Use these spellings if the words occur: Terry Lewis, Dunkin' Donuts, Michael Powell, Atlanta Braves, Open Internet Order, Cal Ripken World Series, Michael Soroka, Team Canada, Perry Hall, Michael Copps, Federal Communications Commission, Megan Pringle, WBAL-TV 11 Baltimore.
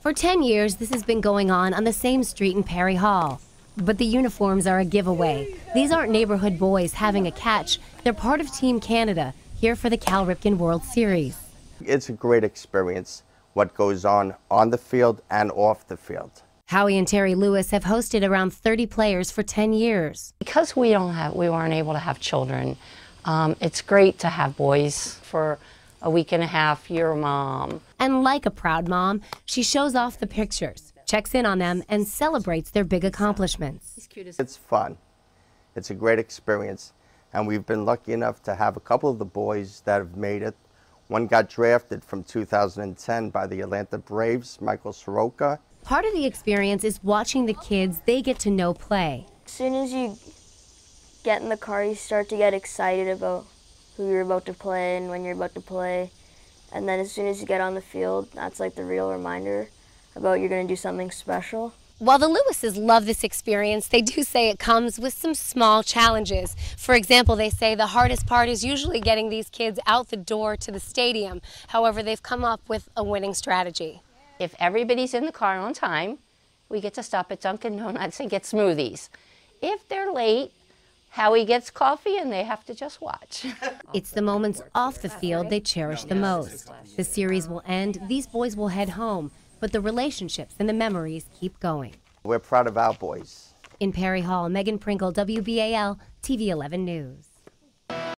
For 10 years, this has been going on the same street in Perry Hall. But the uniforms are a giveaway. These aren't neighborhood boys having a catch. They're part of Team Canada, here for the Cal Ripken World Series. It's a great experience, what goes on the field and off the field. Howie and Terry Lewis have hosted around 30 players for 10 years. Because we weren't able to have children, it's great to have boys for a week and a half, your mom. And like a proud mom, she shows off the pictures, checks in on them, and celebrates their big accomplishments. It's fun. It's a great experience, and we've been lucky enough to have a couple of the boys that have made it. One got drafted from 2010 by the Atlanta Braves, Michael Soroka. Part of the experience is watching the kids they get to know play. As soon as you get in the car, you start to get excited about who you're about to play and when you're about to play. And then as soon as you get on the field, that's like the real reminder about you're going to do something special. While the Lewises love this experience, they do say it comes with some small challenges. For example, they say the hardest part is usually getting these kids out the door to the stadium. However, they've come up with a winning strategy. If everybody's in the car on time, we get to stop at Dunkin' Donuts and get smoothies. If they're late, Howie gets coffee and they have to just watch. It's the moments off the field they cherish the most. The series will end, these boys will head home, but the relationships and the memories keep going. We're proud of our boys. In Perry Hall, Megan Pringle, WBAL-TV 11 News.